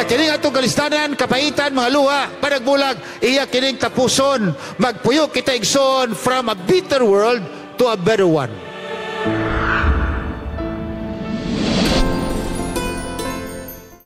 Iya kining atong kalistanan, kapaitan, mga luha, panagbulag, iya kining tapuson. Magpuyo kita igsoon from a bitter world to a better one.